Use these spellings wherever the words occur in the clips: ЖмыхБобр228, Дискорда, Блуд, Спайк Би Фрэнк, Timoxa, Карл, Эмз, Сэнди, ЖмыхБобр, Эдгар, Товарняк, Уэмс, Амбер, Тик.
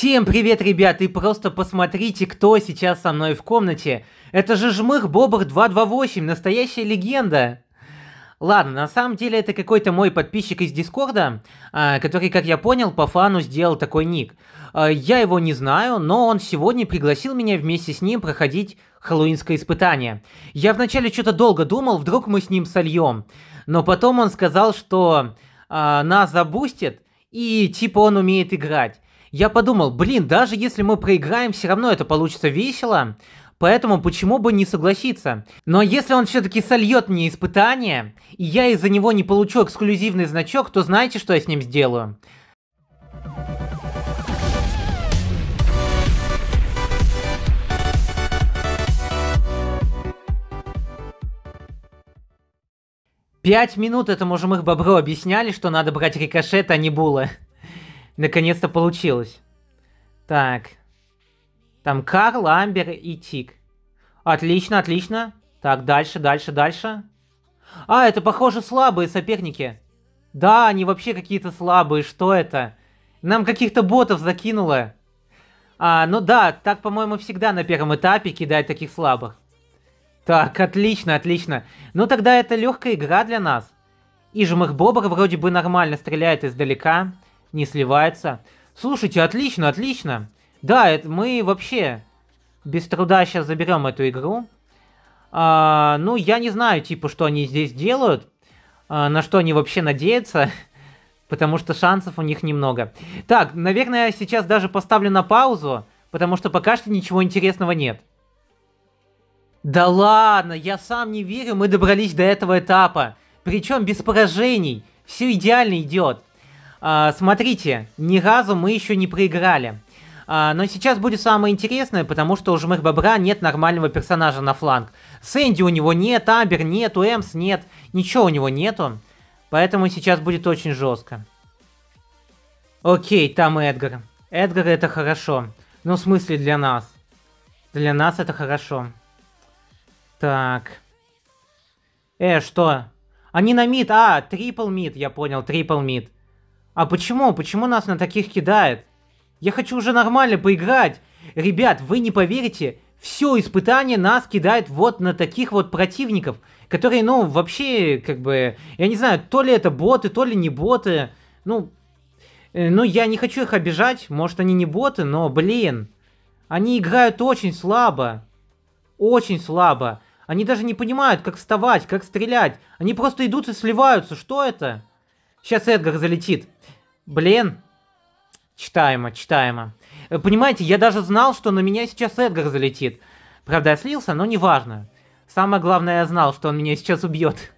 Всем привет, ребят, и просто посмотрите, кто сейчас со мной в комнате. Это же ЖмыхБобр228, настоящая легенда. Ладно, на самом деле это какой-то мой подписчик из Дискорда, который, как я понял, по фану сделал такой ник. Я его не знаю, но он сегодня пригласил меня вместе с ним проходить хэллоуинское испытание. Я вначале что-то долго думал, вдруг мы с ним сольем. Но потом он сказал, что нас забустит, и типа он умеет играть. Я подумал, блин, даже если мы проиграем, все равно это получится весело. Поэтому почему бы не согласиться? Но если он все-таки сольет мне испытание, и я из-за него не получу эксклюзивный значок, то знаете, что я с ним сделаю? Пять минут этому ЖмыхБобру объясняли, что надо брать рикошет, а не була. Наконец-то получилось. Так... Там Карл, Амбер и Тик. Отлично, отлично. Так, дальше, дальше, дальше. А, это, похоже, слабые соперники. Да, они вообще какие-то слабые, что это? Нам каких-то ботов закинуло. Ну да, так, по-моему, всегда на первом этапе кидают таких слабых. Так, отлично, отлично. Ну тогда это легкая игра для нас. И ЖмыхБобр вроде бы нормально стреляет издалека, не сливается. Слушайте, отлично, отлично. Да, это мы вообще без труда сейчас заберем эту игру. Ну, я не знаю, типа, что они здесь делают, на что они вообще надеются, потому что шансов у них немного. Так, наверное, я сейчас даже поставлю на паузу, потому что пока что ничего интересного нет. Да ладно, я сам не верю, мы добрались до этого этапа. Причем без поражений, все идеально идет. Смотрите, ни разу мы еще не проиграли. Но сейчас будет самое интересное, потому что у ЖмыхБобра нет нормального персонажа на фланг. Сэнди у него нет, Амбер нет, Уэмс нет, ничего у него нету. Поэтому сейчас будет очень жестко. Окей, там Эдгар. Эдгар это хорошо. Ну, в смысле для нас. Для нас это хорошо. Так. Что? Они на мид, трипл мид, я понял, трипл мид. А почему? Почему нас на таких кидает? Я хочу уже нормально поиграть. Ребят, вы не поверите, все испытание нас кидает вот на таких вот противников, которые, ну, вообще, как бы, я не знаю, то ли это боты, то ли не боты. Ну, я не хочу их обижать, может, они не боты, но, блин, они играют очень слабо. Очень слабо. Они даже не понимают, как вставать, как стрелять. Они просто идут и сливаются. Что это? Сейчас Эдгар залетит. Блин. Читаемо, читаемо. Понимаете, я даже знал, что на меня сейчас Эдгар залетит. Правда, я слился, но неважно. Самое главное, я знал, что он меня сейчас убьет.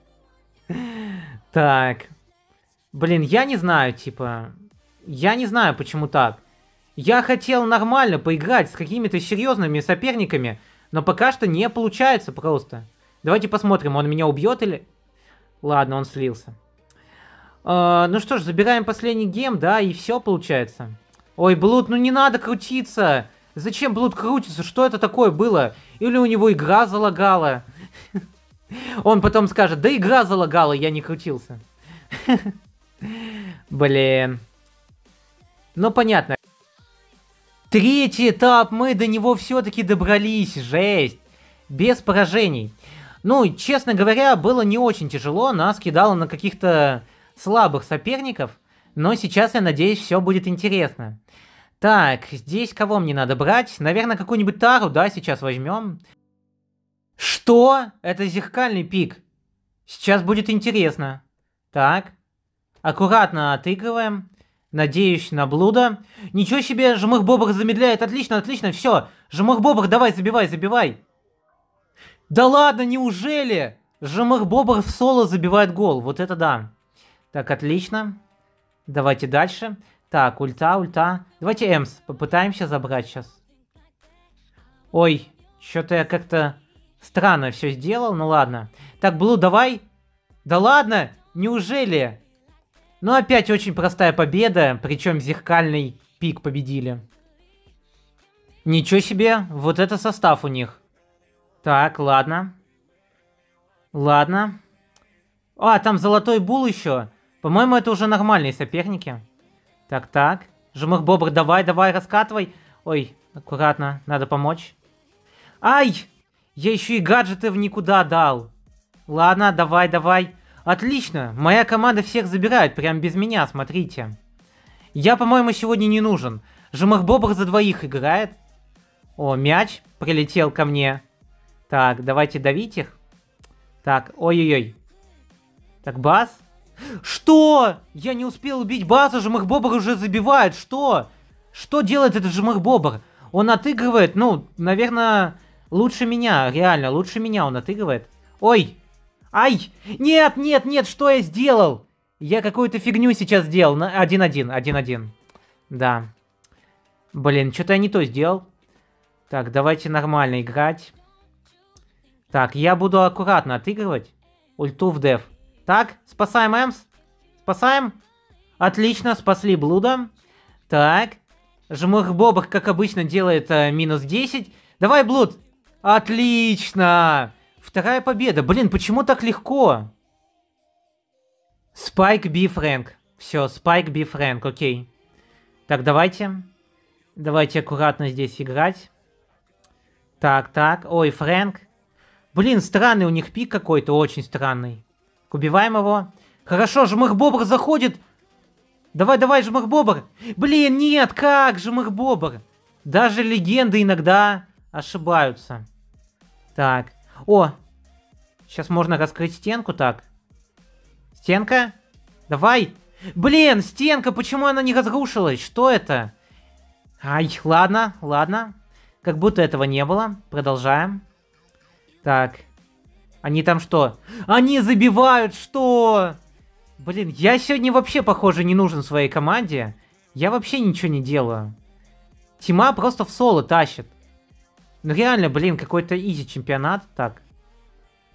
Так. Блин, я не знаю, типа... Я не знаю, почему так. Я хотел нормально поиграть с какими-то серьезными соперниками, но пока что не получается просто. Давайте посмотрим, он меня убьет или... Ладно, он слился. Ну что ж, забираем последний гем, да, и все получается. Ой, Блуд, ну не надо крутиться. Зачем Блуд крутится? Что это такое было? Или у него игра залагала? Он потом скажет, да игра залагала, я не крутился. Блин. Ну понятно. Третий этап, мы до него все-таки добрались, жесть. Без поражений. Ну, честно говоря, было не очень тяжело, нас кидало на каких-то... слабых соперников, но сейчас, я надеюсь, все будет интересно. Так, здесь кого мне надо брать? Наверное, какую-нибудь тару, да, сейчас возьмем. Что? Это зеркальный пик. Сейчас будет интересно. Так, аккуратно отыгрываем. Надеюсь на Блуда. Ничего себе, ЖмыхБобр замедляет. Отлично, отлично, все. ЖмыхБобр, давай, забивай, забивай. Да ладно, неужели? ЖмыхБобр в соло забивает гол, вот это да. Так, отлично. Давайте дальше. Так, ульта, ульта. Давайте Эмз попытаемся забрать сейчас. Ой, что-то я как-то странно все сделал, ну ладно. Так, Блу, давай. Да ладно, неужели? Ну опять очень простая победа, причем зеркальный пик победили. Ничего себе, вот это состав у них. Так, ладно. Ладно. Там золотой бул еще. По-моему, это уже нормальные соперники. Так, так. ЖмыхБобр, давай, давай, раскатывай. Ой, аккуратно, надо помочь. Ай! Я еще и гаджеты в никуда дал. Ладно, давай, давай. Отлично, моя команда всех забирает, прям без меня, смотрите. Я, по-моему, сегодня не нужен. ЖмыхБобр за двоих играет. О, мяч прилетел ко мне. Так, давайте давить их. Так, ой-ой-ой. Так, Бас. Что? Я не успел убить Баса, ЖмыхБобр уже забивает. Что? Что делает этот ЖмыхБобр? Он отыгрывает, ну, наверное, лучше меня. Реально, лучше меня он отыгрывает. Ой. Ай. Нет, нет, нет, что я сделал? Я какую-то фигню сейчас сделал. 1-1, 1-1. Да. Блин, что-то я не то сделал. Так, давайте нормально играть. Так, я буду аккуратно отыгрывать. Ульту в деф. Так, спасаем Эмс. Спасаем. Отлично, спасли Блуда. Так. ЖмыхБобр, как обычно, делает минус 10. Давай, Блуд. Отлично. Вторая победа. Блин, почему так легко? Спайк Би Фрэнк. Все, Спайк Би Фрэнк, окей. Так, давайте. Давайте аккуратно здесь играть. Так, так. Ой, Фрэнк. Блин, странный у них пик какой-то, очень странный. Убиваем его. Хорошо, ЖмыхБобр заходит. Давай, давай, ЖмыхБобр. Блин, нет, как ЖмыхБобр. Даже легенды иногда ошибаются. Так. О, сейчас можно раскрыть стенку, так. Стенка? Давай. Блин, стенка, почему она не разрушилась? Что это? Ай, ладно, ладно. Как будто этого не было. Продолжаем. Так. Они там что? Они забивают, что? Блин, я сегодня вообще, похоже, не нужен своей команде. Я вообще ничего не делаю. Тима просто в соло тащит. Ну реально, блин, какой-то изи чемпионат. Так.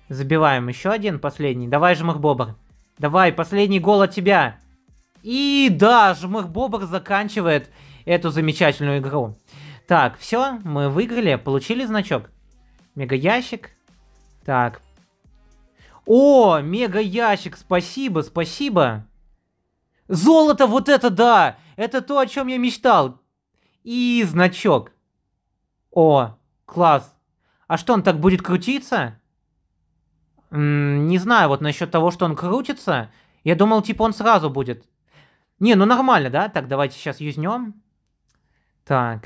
Забиваем еще один, последний. Давай, ЖмыхБобр. Давай, последний гол от тебя. И да, ЖмыхБобр заканчивает эту замечательную игру. Так, все, мы выиграли. Получили значок. Мега ящик. Так. О, мега ящик, спасибо, спасибо. Золото, вот это да! Это то, о чем я мечтал. И значок. О, класс. А что, он так будет крутиться? Не знаю, вот насчет того, что он крутится. Я думал, типа он сразу будет. Не, ну нормально, да? Так, давайте сейчас юзнем. Так.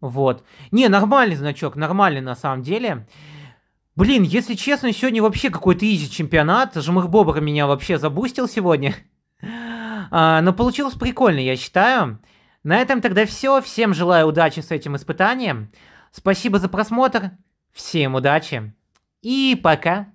Вот. Не, нормальный значок, нормальный на самом деле. Блин, если честно, сегодня вообще какой-то изи чемпионат. ЖмыхБобр меня вообще забустил сегодня. Но получилось прикольно, я считаю. На этом тогда все. Всем желаю удачи с этим испытанием. Спасибо за просмотр. Всем удачи. И пока.